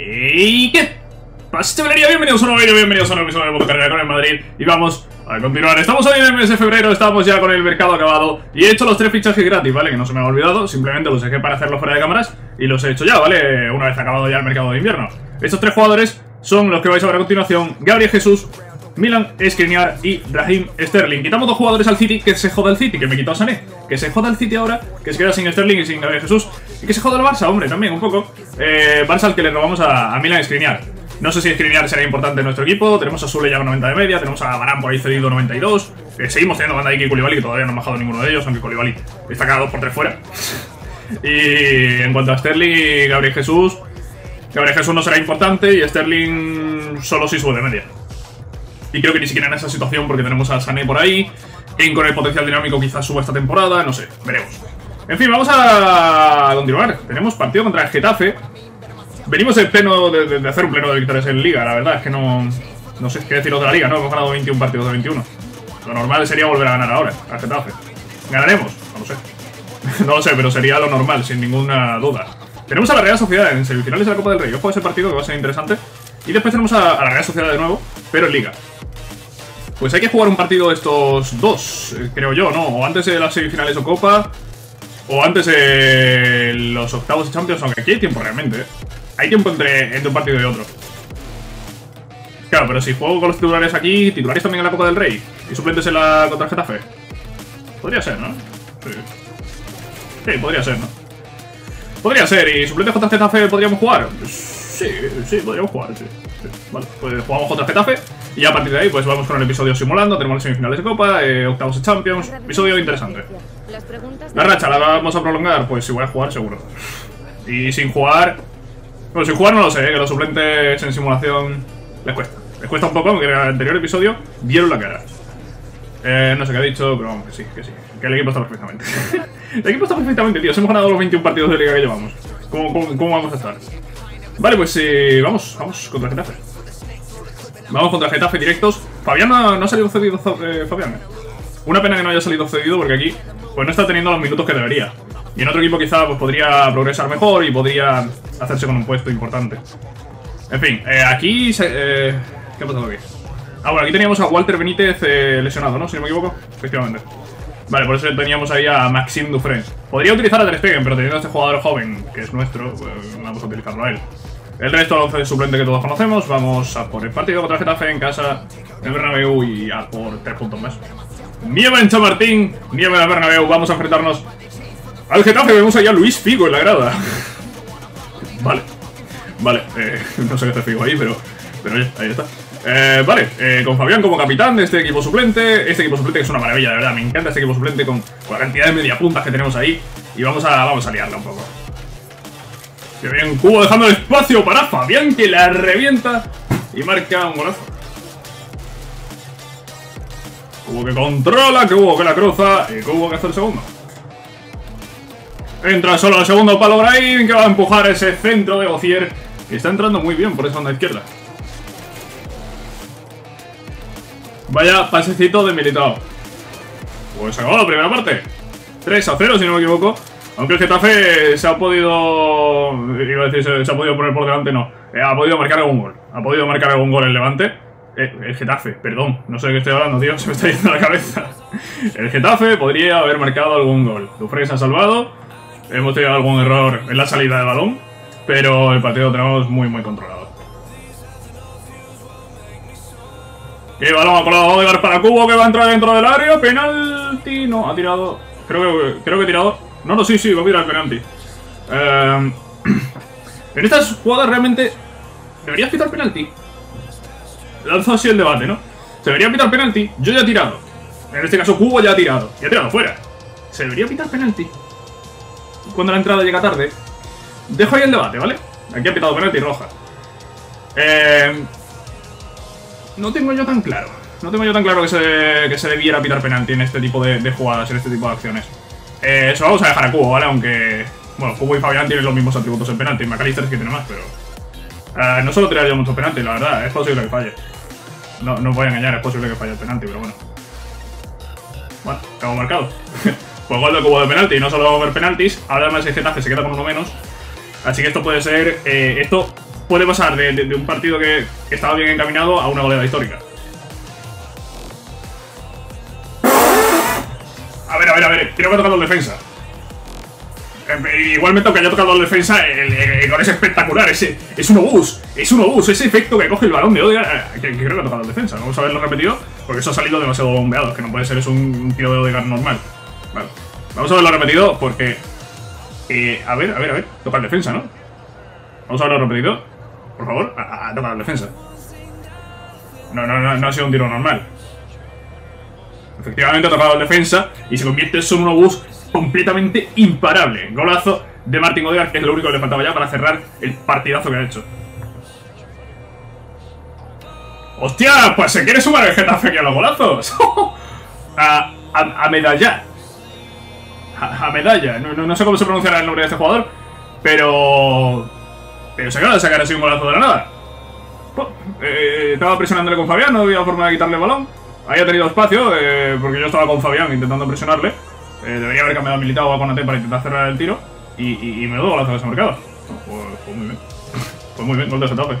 ¿Y qué pasa, chavalería? Bienvenidos a un nuevo episodio de Carrera con el Madrid. Y vamos a continuar. Estamos hoy en el mes de febrero, estamos ya con el mercado acabado. Y he hecho los tres fichajes gratis, ¿vale? Que no se me han olvidado, simplemente los dejé para hacerlo fuera de cámaras. Y los he hecho ya, ¿vale? Una vez acabado ya el mercado de invierno. Estos tres jugadores son los que vais a ver a continuación: Gabriel Jesús, Milan Skriniar y Raheem Sterling. Quitamos dos jugadores al City, que se joda el City, que me quitó a Sané, que se joda el City ahora, que se queda sin Sterling y sin Gabriel Jesús, y que se joda el Barça, hombre, también un poco. Barça al que le robamos a Milan Skriniar. No sé si Skriniar será importante en nuestro equipo. Tenemos a Sule ya con 90 de media, tenemos a Varane por ahí cedido 92. Seguimos teniendo a Konate y Koulibaly, que todavía no han bajado ninguno de ellos, aunque Koulibaly está cada 2x3 fuera. Y en cuanto a Sterling y Gabriel Jesús no será importante, y Sterling solo si sube de media. Y creo que ni siquiera en esa situación, porque tenemos a Sané por ahí. Kane con el potencial dinámico quizás suba esta temporada, no sé, veremos. En fin, vamos a continuar. Tenemos partido contra el Getafe. Venimos de pleno de hacer un pleno de victorias en Liga, la verdad es que no sé qué deciros de la Liga, ¿no? Hemos ganado 21 partidos de 21. Lo normal sería volver a ganar ahora al Getafe. ¿Ganaremos? No lo sé. No lo sé, pero sería lo normal, sin ninguna duda. Tenemos a la Real Sociedad en semifinales de la Copa del Rey. Yo juego ese partido, que va a ser interesante. Y después tenemos a la Real Sociedad de nuevo, pero en Liga. Pues hay que jugar un partido de estos dos, creo yo, ¿no? O antes de las semifinales o Copa, o antes de los octavos de Champions, aunque aquí hay tiempo realmente, ¿eh? Hay tiempo entre un partido y otro. Claro, pero si juego con los titulares aquí, titulares también en la Copa del Rey, y suplentes en la contra el Getafe. Podría ser, ¿no? Sí. Sí, podría ser, ¿no? Podría ser, y suplentes contra el Getafe podríamos jugar. Sí, sí, podríamos jugar, sí. Sí. Vale, pues jugamos contra el Getafe. Y ya a partir de ahí pues vamos con el episodio simulando. Tenemos las semifinales de Copa, octavos de Champions. Episodio interesante. La racha la vamos a prolongar, pues si voy a jugar seguro. Y sin jugar... Bueno, sin jugar no lo sé, que los suplentes en simulación les cuesta. Les cuesta un poco, porque en el anterior episodio vieron la cara. No sé qué ha dicho, pero vamos, que sí. Que el equipo está perfectamente. El equipo está perfectamente, tío. Hemos ganado los 21 partidos de Liga que llevamos. ¿Cómo vamos a estar? Vale, pues vamos contra el Getafe. Vamos contra Getafe directos. Fabián no ha salido cedido, Fabián. Una pena que no haya salido cedido, porque aquí pues no está teniendo los minutos que debería. Y en otro equipo quizá pues podría progresar mejor y podría hacerse con un puesto importante. En fin, aquí... ¿Qué ha pasado aquí? Ah, bueno, aquí teníamos a Walter Benítez lesionado, ¿no? Si no me equivoco. Efectivamente. Vale, por eso teníamos ahí a Maxime Dufresne. Podría utilizar a Ter Stegen, pero teniendo a este jugador joven, que es nuestro, pues vamos a utilizarlo a él. El resto del 11 de suplente que todos conocemos. Vamos a por el partido contra el Getafe en casa, el Bernabéu, y a por 3 puntos más. Nieva en Chamartín, nieva en el Bernabéu. Vamos a enfrentarnos al Getafe. Vemos allá a Luis Figo en la grada. Vale, no sé qué está Figo ahí, pero oye, ahí está. Vale, con Fabián como capitán de este equipo suplente. Este equipo suplente que es una maravilla, de verdad. Me encanta este equipo suplente con la cantidad de mediapuntas que tenemos ahí. Y vamos a liarla un poco. Que bien, Cubo dejando el espacio para Fabián, que la revienta y marca un golazo. Cubo que controla, Cubo que la cruza, y Cubo que hace el segundo. Entra solo el segundo palo Brahim, que va a empujar ese centro de Gocier, que está entrando muy bien por esa banda izquierda. Vaya pasecito de Militao. Pues se acabó la primera parte, 3-0 si no me equivoco. Aunque el Getafe se ha podido... Iba a decir, se ha podido poner por delante, no. Ha podido marcar algún gol. Ha podido marcar algún gol el Levante. El Getafe, perdón. No sé de qué estoy hablando, tío. Se me está yendo la cabeza. El Getafe podría haber marcado algún gol. Dufresne se ha salvado. Hemos tenido algún error en la salida de balón. Pero el partido lo tenemos muy, muy controlado. ¡Qué balón ha colado Odegaard para Cubo, que va a entrar dentro del área! ¡Penalti! No, ha tirado... Creo que ha tirado... No, sí, va a tirar el penalti. En estas jugadas realmente... ¿Deberías pitar penalti? Lanzo así el debate, ¿no? ¿Se debería pitar penalti? Yo ya he tirado. En este caso Cubo ya ha tirado. Ya ha tirado fuera. ¿Se debería pitar penalti? Cuando la entrada llega tarde. Dejo ahí el debate, ¿vale? Aquí ha pitado penalti roja. No tengo yo tan claro que se debiera pitar penalti en este tipo de jugadas, en este tipo de acciones. Eso vamos a dejar a Cubo, ¿vale? Aunque... Bueno, Cubo y Fabián tienen los mismos atributos en penalti. McAllister es que tiene más, pero... no solo tirar yo muchos penaltis, la verdad. Es posible que falle. No os voy a engañar, es posible que falle el penalti, pero bueno. Bueno, hemos marcado. Pues gol de Cubo de penalti. No solo vamos a ver penaltis. Ahora además el Getafe se queda con uno menos. Así que esto puede ser... esto puede pasar de un partido que estaba bien encaminado a una goleada histórica. A ver, creo que ha tocado el defensa. Igualmente, aunque haya tocado el defensa, el gol es espectacular. Es un obús, ese efecto que coge el balón de Odegaard, que creo que ha tocado el defensa. Vamos a verlo repetido, porque eso ha salido demasiado bombeado. Que no puede ser, es un tiro de Odegaard normal. Vale, vamos a verlo repetido porque... A ver, toca el defensa, ¿no? Vamos a verlo repetido, por favor, a tocar el defensa. No ha sido un tiro normal. Efectivamente ha tocado el defensa y se convierte en un obús completamente imparable. Golazo de Martin Odegaard, que es lo único que le faltaba ya para cerrar el partidazo que ha hecho. ¡Hostia! Pues se quiere sumar el Getafe aquí a los golazos. A medalla. A medalla. No sé cómo se pronunciará el nombre de este jugador, pero se acaba de sacar así un golazo de la nada. Estaba presionándole con Fabián, no había forma de quitarle el balón. Ahí ha tenido espacio, porque yo estaba con Fabián intentando presionarle. Debería haber cambiado a Militao o a Konate para intentar cerrar el tiro. Y me doy golazo de ese mercado. Pues muy bien. Pues muy bien, gol de ese tope.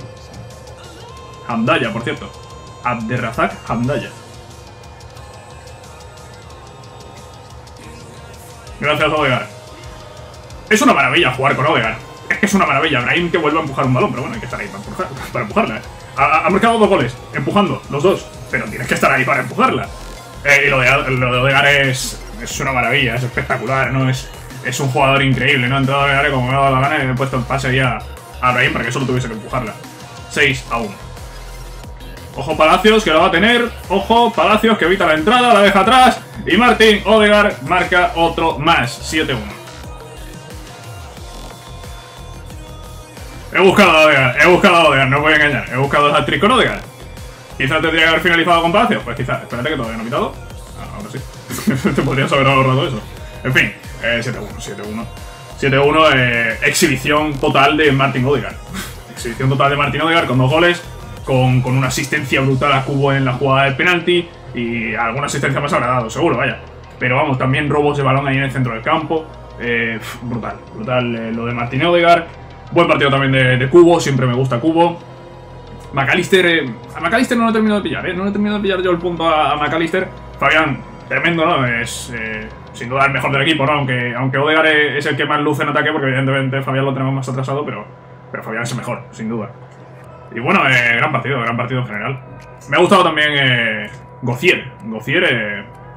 Hamdaoui, por cierto. Abderrazak Hamdaoui. Gracias, Odegaard. Es una maravilla jugar con Odegaard. Es que es una maravilla. Raheem que vuelve a empujar un balón, pero bueno, hay que estar ahí para empujarla. Ha marcado dos goles, empujando, los dos. Pero tienes que estar ahí para empujarla. Y lo de Odegaard es una maravilla, es espectacular, ¿no? Es un jugador increíble, ¿no? Ha entrado a Odegaard como me ha dado la gana y me he puesto el pase ya a Raheem para que solo tuviese que empujarla. 6-1. Ojo Palacios, que la va a tener. Ojo Palacios, que evita la entrada, la deja atrás. Y Martin Odegaard marca otro más. 7-1. He buscado a Odegaard, no os voy a engañar. He buscado a hat-trick con Odegaard. Quizás tendría que haber finalizado con Palacios. Pues quizás, espérate que todavía no he quitado. Ahora sí. Te podrías haber ahorrado eso. En fin, 7-1. Exhibición total de Martin Odegaard. Exhibición total de Martin Odegaard con dos goles. Con una asistencia brutal a Cubo en la jugada del penalti. Y alguna asistencia más habrá dado, seguro, vaya. Pero vamos, también robos de balón ahí en el centro del campo. Brutal lo de Martin Odegaard. Buen partido también de Cubo, siempre me gusta Cubo. McAllister, a McAllister no lo he terminado de pillar, no lo he terminado de pillar yo el punto a McAllister. Fabián, tremendo, ¿no? Es sin duda el mejor del equipo, ¿no? Aunque Odegaard es el que más luce en ataque, porque evidentemente Fabián lo tenemos más atrasado, pero Fabián es el mejor, sin duda. Y bueno, gran partido en general. Me ha gustado también Gocier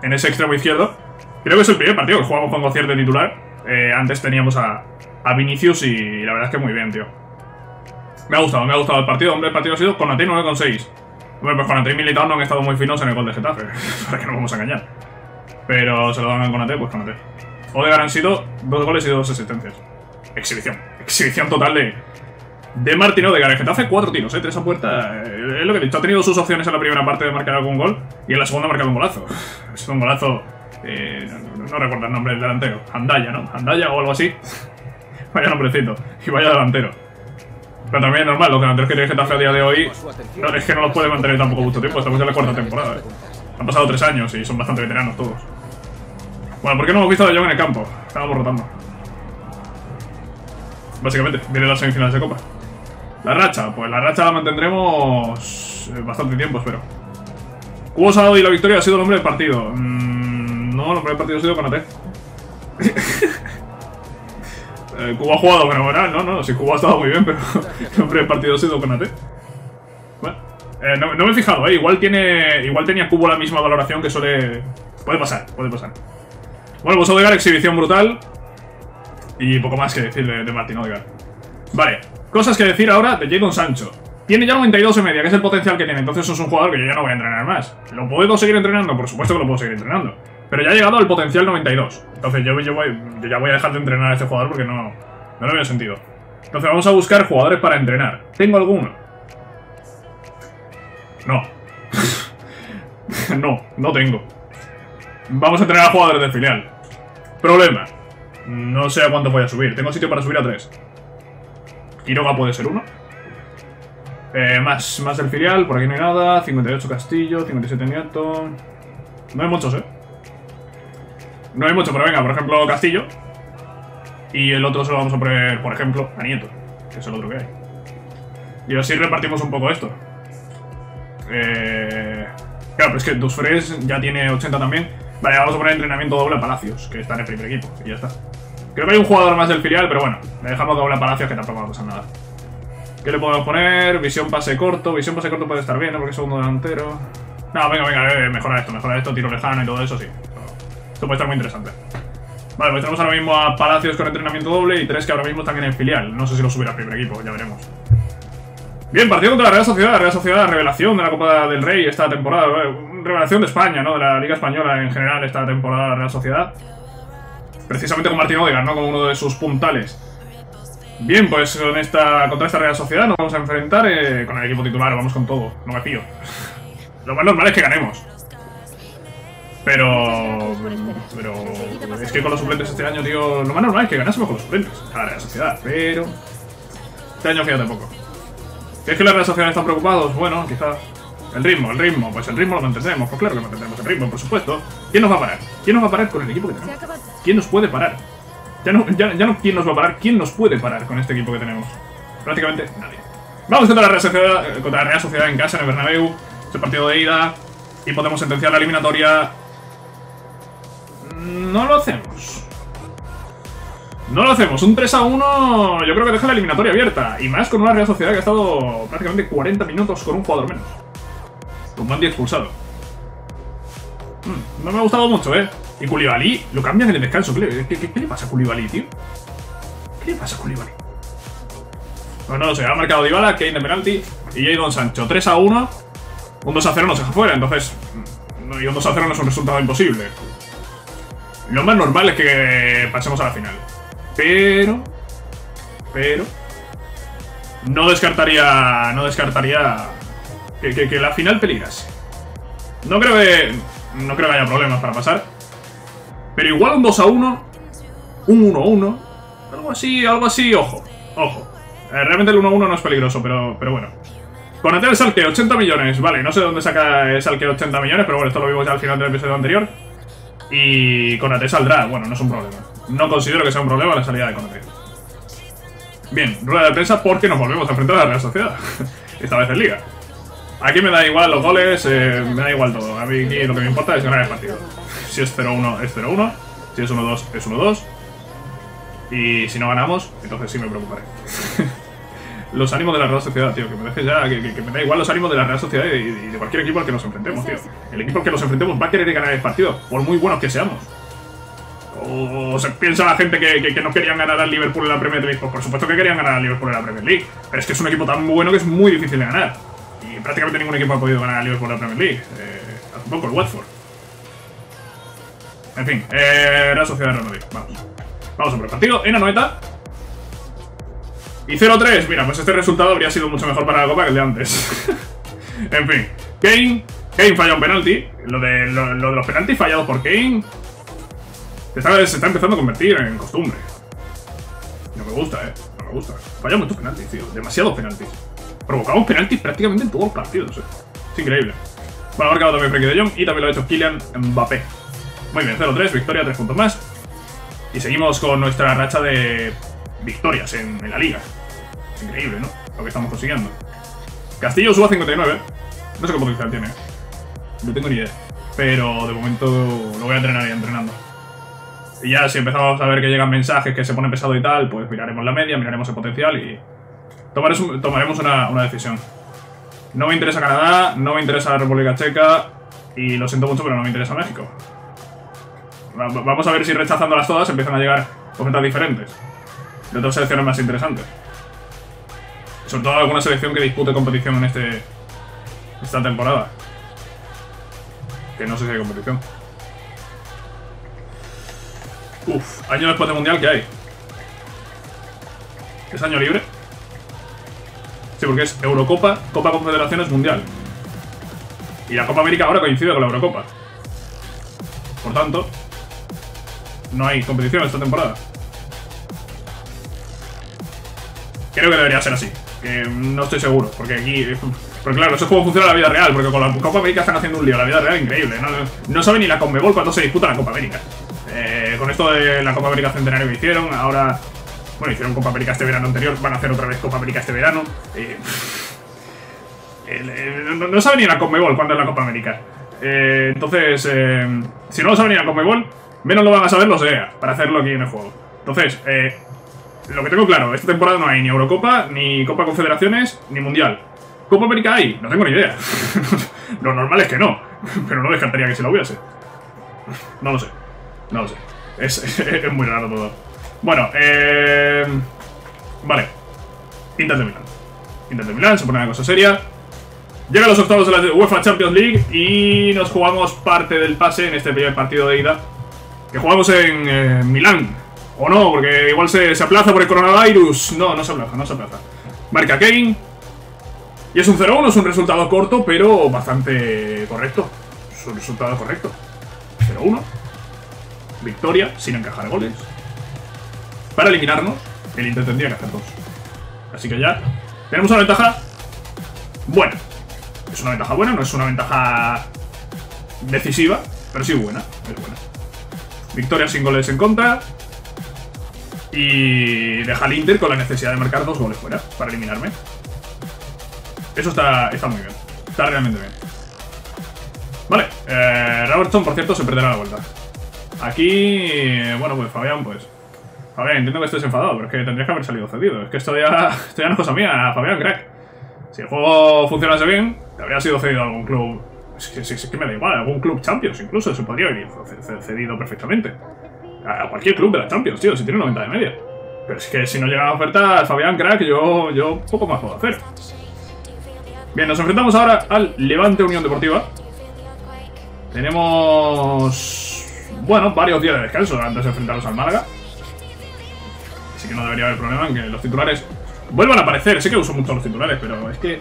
en ese extremo izquierdo. Creo que es el primer partido que jugamos con Gocier de titular. Antes teníamos a Vinicius y la verdad es que muy bien, tío. Me ha gustado el partido. Hombre, el partido ha sido Konate 9,6. Hombre, pues Konate y Militao no han estado muy finos en el gol de Getafe. Para que nos vamos a engañar. Pero se lo dan a Konate, pues Konate. Odegaard han sido 2 goles y 2 asistencias. Exhibición total de Martin Odegaard. El Getafe 4 tiros, 3 a puerta. Es lo que he dicho, ha tenido sus opciones en la primera parte de marcar algún gol y en la segunda ha marcado un golazo. Es un golazo, no recuerdo el nombre del delantero. Handaya, ¿no? Handaya o algo así. Vaya nombrecito y vaya delantero. Pero también es normal, los delanteros que tiene Getafe a día de hoy no, es que no los puede mantener tampoco mucho tiempo. Estamos ya en la 4ª temporada, Han pasado 3 años y son bastante veteranos todos. Bueno, ¿por qué no hemos visto a De Jong en el campo? Estábamos rotando. Básicamente, viene las semifinales de Copa. La racha, pues la racha la mantendremos bastante tiempo, espero. Cubo Salado y la victoria ha sido el hombre del partido. No, el hombre del partido ha sido Konate. Cubo ha jugado fenomenal, no, sí, Cubo ha estado muy bien, pero el hombre del partido ha sido Konate. Bueno, no me he fijado, igual tenía Cubo la misma valoración que suele... Puede pasar. Bueno, pues Odegaard, exhibición brutal. Y poco más que decir de Martin Odegaard. Vale. Cosas que decir ahora de Jadon Sancho. Tiene ya 92,5, que es el potencial que tiene. Entonces es un jugador que yo ya no voy a entrenar más. ¿Lo puedo seguir entrenando? Por supuesto que lo puedo seguir entrenando. Pero ya ha llegado al potencial 92. Entonces yo ya voy a dejar de entrenar a este jugador porque no le veo sentido. Entonces vamos a buscar jugadores para entrenar. ¿Tengo alguno? No. No tengo. Vamos a entrenar a jugadores del filial. Problema. No sé a cuánto voy a subir. Tengo sitio para subir a 3. Quiroga puede ser 1. Más el filial, por aquí no hay nada. 58 Castillo, 57 Nieto. No hay muchos, No hay muchos, pero venga, por ejemplo, Castillo. Y el otro se lo vamos a poner, por ejemplo, a Nieto, que es el otro que hay. Y así repartimos un poco esto. Claro, pero es que Dufresne ya tiene 80 también. Vale, vamos a poner entrenamiento doble a Palacios, que está en el primer equipo, y ya está. Creo que hay un jugador más del filial, pero bueno, le dejamos doble a Palacios, que tampoco va a pasar nada. ¿Qué le podemos poner? Visión pase corto. Visión pase corto puede estar bien, ¿no? Porque es segundo delantero. No, venga, venga, mejora esto, tiro lejano y todo eso, sí. Esto puede estar muy interesante. Vale, pues tenemos ahora mismo a Palacios con entrenamiento doble y tres que ahora mismo están en el filial. No sé si lo subirá al primer equipo, ya veremos. Bien, partido contra la Real Sociedad. La Real Sociedad, revelación de la Copa del Rey esta temporada. Revelación de España, ¿no? De la Liga Española en general esta temporada, la Real Sociedad. Precisamente con Martín Odegaard, ¿no? Como uno de sus puntales. Bien, pues contra esta Real Sociedad nos vamos a enfrentar con el equipo titular, vamos con todo, no me pío. Lo más normal es que ganemos. Pero es que con los suplentes este año, tío, lo más normal es que ganásemos con los suplentes a la Real Sociedad, pero este año queda tampoco. ¿Es que la Real Sociedad están preocupados? Bueno, quizás. El ritmo, pues el ritmo lo mantendremos, pues claro que mantendremos el ritmo, por supuesto. ¿Quién nos va a parar? ¿Quién nos va a parar con el equipo que tenemos? ¿Quién nos puede parar? Ya no quién nos va a parar, quién nos puede parar con este equipo que tenemos. Prácticamente nadie. Vamos contra la Real Sociedad en casa, en el Bernabéu. Es el partido de ida y podemos sentenciar la eliminatoria. No lo hacemos. No lo hacemos. Un 3-1 yo creo que deja la eliminatoria abierta. Y más con una Real Sociedad que ha estado prácticamente 40 minutos con un jugador menos. Con Mandy expulsado. No me ha gustado mucho, ¿eh? Y Koulibaly lo cambian en el descanso. ¿Qué le pasa a Koulibaly, tío? ¿Qué le pasa a Koulibaly? Pues no lo sé. Ha marcado Dybala, Kane de penalti y Jadon Sancho. 3-1. Un 2-0 nos deja fuera, entonces... Y un 2-0 no es un resultado imposible. Lo más normal es que pasemos a la final. Pero... No descartaría... Que la final peligrase. No creo que haya problemas para pasar. Pero igual un 2-1. Un 1-1. Algo así, ojo. Realmente el 1-1 no es peligroso, pero bueno. Konate el salque, 80 millones. Vale, no sé de dónde saca el salque 80 millones, pero bueno, esto lo vimos ya al final del episodio anterior. Y Konate saldrá. Bueno, no es un problema. No considero que sea un problema la salida de Konate. Bien, rueda de prensa porque nos volvemos a enfrentar a la Real Sociedad. Esta vez en Liga. Aquí me da igual los goles, me da igual todo. A mí aquí lo que me importa es ganar el partido. Si es 0-1, es 0-1. Si es 1-2, es 1-2. Y si no ganamos, entonces sí me preocuparé. Los ánimos de la Real Sociedad, tío, que me dejes ya, que me da igual los ánimos de la Real Sociedad y de cualquier equipo al que nos enfrentemos, tío. El equipo al que nos enfrentemos va a querer ganar el partido, por muy buenos que seamos. O se piensa la gente que no querían ganar al Liverpool en la Premier League. Pues por supuesto que querían ganar al Liverpool en la Premier League. Pero es que es un equipo tan bueno que es muy difícil de ganar. Y prácticamente ningún equipo ha podido ganar al Liverpool en la Premier League. Tampoco el Watford. En fin, Real Sociedad Real Madrid. Vamos a por el partido en la noeta. Y 0-3, mira, pues este resultado habría sido mucho mejor para la Copa que el de antes. En fin, Kane falla un penalti. Lo de los penaltis fallados por Kane se está empezando a convertir en costumbre. No me gusta, no me gusta. Falla muchos penaltis, tío, demasiados penaltis. Provocamos penaltis prácticamente en todos los partidos, Es increíble. Bueno, ha marcado también Frenkie de Jong y también lo ha hecho Kylian Mbappé. Muy bien, 0-3, victoria, 3 puntos más. Y seguimos con nuestra racha de victorias en la liga. Es increíble, ¿no? Lo que estamos consiguiendo. Castillo suba 59. No sé qué potencial tiene. No tengo ni idea. Pero de momento lo voy a entrenar y entrenando. Y ya si empezamos a ver que llegan mensajes, que se pone pesado y tal, pues miraremos la media, miraremos el potencial y tomaremos una decisión. No me interesa Canadá, no me interesa la República Checa y lo siento mucho, pero no me interesa México. Vamos a ver si rechazándolas todas empiezan a llegar ofertas diferentes. De otras selecciones más interesantes. Sobre todo alguna selección que dispute competición en esta temporada. Que no sé si hay competición. Uf, año después del Mundial, ¿qué hay? ¿Es año libre? Sí, porque es Eurocopa, Copa Confederaciones, Mundial. Y la Copa América ahora coincide con la Eurocopa. Por tanto, no hay competición esta temporada. Creo que debería ser así, que no estoy seguro, porque aquí... Pero claro, eso es como funciona la vida real, porque con la Copa América están haciendo un lío, la vida real es increíble. No sabe ni la Conmebol cuando se disputa la Copa América. Con esto de la Copa América Centenario que hicieron, ahora... Bueno, hicieron Copa América este verano anterior, van a hacer otra vez Copa América este verano. No sabe ni la Conmebol cuándo es la Copa América. Entonces, si no lo sabe ni la Conmebol, menos lo van a saber los EA para hacerlo aquí en el juego. Entonces, lo que tengo claro, esta temporada no hay ni Eurocopa, ni Copa Confederaciones, ni Mundial. ¿Copa América hay? No tengo ni idea. Lo normal es que no, pero no descartaría que se la hubiese. No lo sé, no lo sé. Es muy raro todo. Bueno, vale. Inter de Milán. Inter de Milán, se pone una cosa seria. Llega a los octavos de la UEFA Champions League y nos jugamos parte del pase en este primer partido de ida, que jugamos en Milán. O no, porque igual se aplaza por el coronavirus. No, no se aplaza, no se aplaza. Marca Kane. Y es un 0-1, es un resultado corto, pero bastante correcto. Es un resultado correcto. 0-1. Victoria, sin encajar goles. Para eliminarnos, el Inter tendría que hacer dos. Así que ya tenemos una ventaja buena. Es una ventaja buena, no es una ventaja decisiva, pero sí buena, es buena. Victoria sin goles en contra. Y deja al Inter con la necesidad de marcar dos goles fuera para eliminarme. Eso está muy bien. Está realmente bien. Vale, Robertson, por cierto, se perderá la vuelta. Aquí, bueno, pues Fabián, Fabián, entiendo que estés enfadado, pero es que tendrías que haber salido cedido. Es que esto ya no es cosa mía, Fabián, crack. Si el juego funcionase bien, te habría sido cedido a algún club. Es que me da igual, algún club Champions incluso. Se podría haber cedido perfectamente a cualquier club de la Champions, tío, si tiene 90 de media. Pero es que si no llegan ofertas, Fabián, crack, yo poco más puedo hacer. Bien, nos enfrentamos ahora al Levante Unión Deportiva. Tenemos, bueno, varios días de descanso antes de enfrentarnos al Málaga. Así que no debería haber problema en que los titulares vuelvan a aparecer. Sé que uso mucho los titulares, pero es que,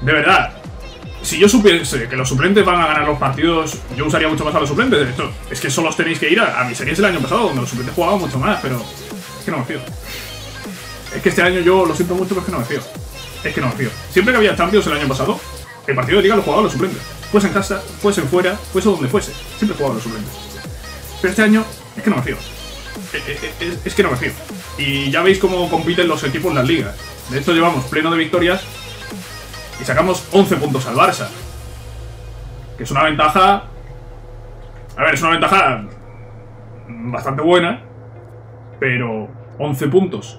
de verdad, si yo supiese que los suplentes van a ganar los partidos, yo usaría mucho más a los suplentes. Esto es que solo os tenéis que ir a mis series del año pasado, donde los suplentes jugaban mucho más, pero es que no me fío. Es que este año yo lo siento mucho, pero es que no me fío. Es que no me fío. Siempre que había Champions el año pasado, el partido de liga lo jugaban los suplentes. Fuese en casa, fuese en fuera, fuese donde fuese, siempre jugaban los suplentes. Pero este año es que no me fío. Es que no me fío. Y ya veis cómo compiten los equipos en las ligas. De hecho llevamos pleno de victorias y sacamos 11 puntos al Barça, que es una ventaja. A ver, es una ventaja bastante buena, pero 11 puntos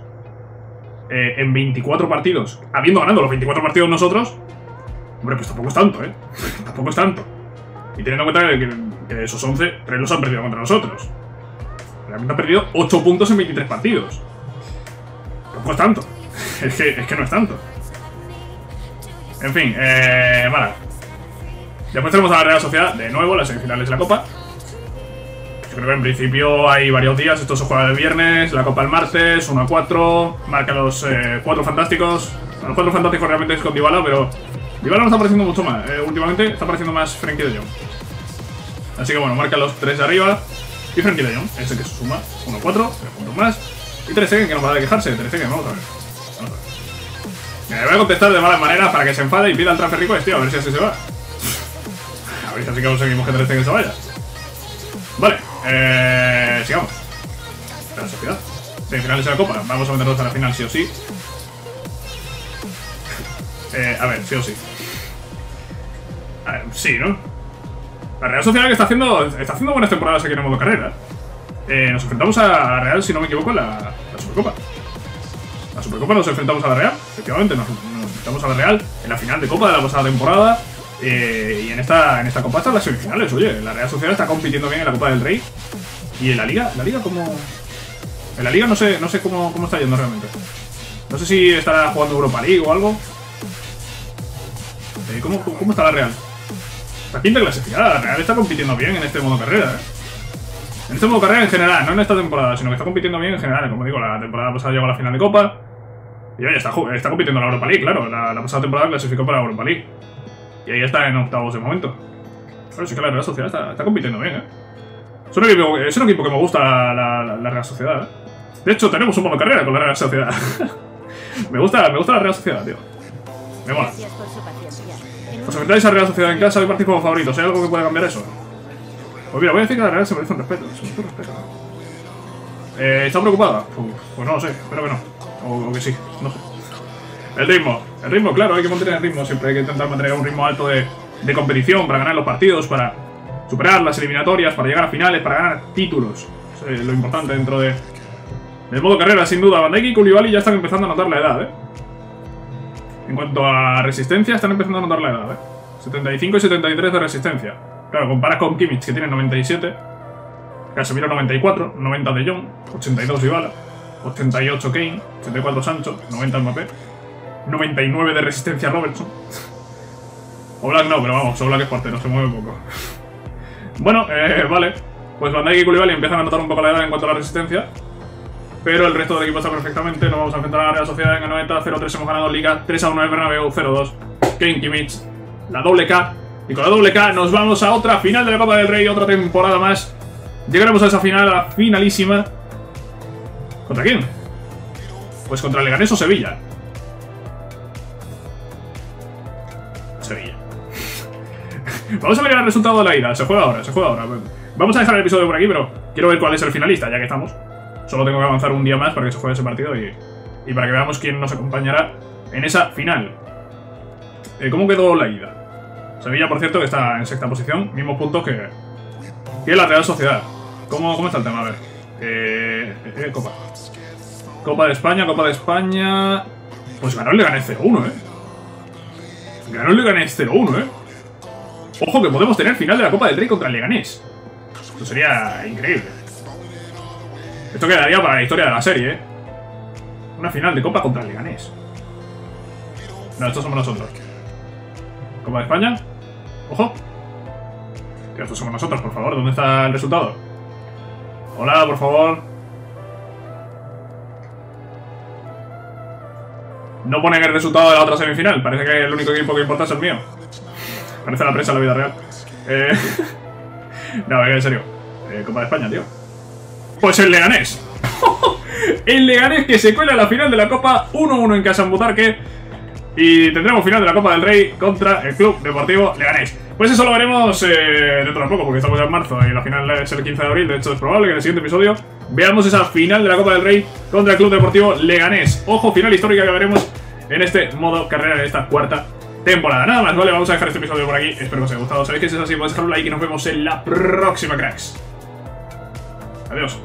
en 24 partidos, habiendo ganado los 24 partidos nosotros. Hombre, pues tampoco es tanto, ¿eh? Tampoco es tanto. Y teniendo en cuenta que de esos 11, 3 los han perdido contra nosotros. Realmente han perdido 8 puntos en 23 partidos. Tampoco es tanto. Es que no es tanto. En fin, vale. Después tenemos a la Real Sociedad, de nuevo, las semifinales de la Copa. Yo creo que en principio hay varios días. Esto se juega el viernes, la Copa el martes, 1-4. Marca los 4 fantásticos. Bueno, los 4 fantásticos realmente es con Dybala, pero Dybala no está apareciendo mucho más. Últimamente está apareciendo más Frenkie de Jong. Así que bueno, marca los 3 de arriba. Y Frenkie de Jong, es el que se suma. 1-4, 3 puntos más. Y Ter Stegen, que no va a quejarse. Ter Stegen, vamos a ver. Le voy a contestar de malas maneras para que se enfade y pida el transfer request, tío, a ver si así se va. A ver si así que conseguimos que Ter Stegen se vaya. Vale, sigamos. La Sociedad. Semifinales de la Copa. Vamos a meternos a la final sí o sí. A ver, sí o sí. A ver, sí, ¿no? La Real Sociedad que está haciendo buenas temporadas aquí en el modo carrera. Nos enfrentamos a Real, si no me equivoco, en la Supercopa. La Supercopa nos enfrentamos a la Real, efectivamente, nos enfrentamos a la Real en la final de Copa de la pasada temporada. Y en esta Copa están las semifinales, oye, la Real Sociedad está compitiendo bien en la Copa del Rey. Y en la Liga como... En la Liga no sé cómo está yendo realmente. No sé si estará jugando Europa League o algo. ¿Cómo está la Real? Está quinta clasificada, la Real está compitiendo bien en este modo carrera, ¿eh? En este modo carrera en general, no en esta temporada, sino que está compitiendo bien en general. Como digo, la temporada pasada llegó a la final de Copa. Y oye, está compitiendo en la Europa League, claro. La pasada temporada clasificó para la Europa League. Y ahí está en octavos de momento. Pero sí que la Real Sociedad está compitiendo bien, ¿eh? Es un equipo que me gusta la Real Sociedad, ¿eh? De hecho, tenemos un modo carrera con la Real Sociedad. me gusta la Real Sociedad, tío. Me mola. Os enfrentáis a la Real Sociedad en casa, hoy partís como favoritos. ¿Hay algo que pueda cambiar eso? Pues mira, voy a decir que la Real se merece un respeto. ¿Está preocupada? Pues no lo sé, espero que no. O que sí, no sé. El ritmo, claro, hay que mantener el ritmo. Siempre hay que intentar mantener un ritmo alto de competición para ganar los partidos, para superar las eliminatorias, para llegar a finales, para ganar títulos. Eso es lo importante dentro del modo carrera, sin duda. Van Dijk y Koulibaly ya están empezando a notar la edad, ¿eh? En cuanto a resistencia, están empezando a notar la edad, ¿eh? 75 y 73 de resistencia. Claro, comparas con Kimmich, que tiene 97. Casemiro 94, 90 de Jong, 82 Dybala, 88 Kane, 84 Sancho, 90 Mbappé, 99 de resistencia Robertson. Oblak no, pero vamos, Oblak es portero, se mueve poco. Bueno, vale. Pues Van Dijk y Koulibaly empiezan a notar un poco la edad en cuanto a la resistencia, pero el resto del equipo está perfectamente. Nos vamos a enfrentar a la Real Sociedad en el 90, 0-3 hemos ganado Liga, 3-1 el Bernabéu, 0-2 Kane, Kimmich, la doble K. Y con la doble K nos vamos a otra final de la Copa del Rey, otra temporada más. Llegaremos a esa final, a la finalísima. ¿Contra quién? Pues contra Leganés o Sevilla. Sevilla. Vamos a ver el resultado de la ida. Se juega ahora. Vamos a dejar el episodio por aquí, pero quiero ver cuál es el finalista, ya que estamos. Solo tengo que avanzar un día más para que se juegue ese partido y para que veamos quién nos acompañará en esa final. ¿Cómo quedó la ida? Sevilla, por cierto, que está en sexta posición, mismos puntos que la Real Sociedad. ¿Cómo está el tema? A ver. Copa. Copa de España. Pues ganó el Leganés 0-1, Ganó el Leganés 0-1, Ojo que podemos tener final de la Copa del Rey contra el Leganés. Esto sería increíble. Esto quedaría para la historia de la serie, Una final de Copa contra el Leganés. No, estos somos nosotros. Copa de España. Ojo. Tío, estos somos nosotros, por favor. ¿Dónde está el resultado? Hola, por favor. No ponen el resultado de la otra semifinal. Parece que el único equipo que importa es el mío. Parece la prensa en la vida real. No, en serio. Copa de España, tío. Pues el Leganés. El Leganés que se cuela a la final de la Copa 1-1 en casa en Butarque. Y tendremos final de la Copa del Rey contra el Club Deportivo Leganés. Pues eso lo veremos dentro de poco, porque estamos ya en marzo y la final es el 15 de abril. De hecho, es probable que en el siguiente episodio veamos esa final de la Copa del Rey contra el Club Deportivo Leganés. Ojo, final histórica que veremos en este modo carrera de esta cuarta temporada. Nada más, vale, vamos a dejar este episodio por aquí. Espero que os haya gustado. Sabéis que si es así, podéis dejar un like y nos vemos en la próxima, cracks. Adiós.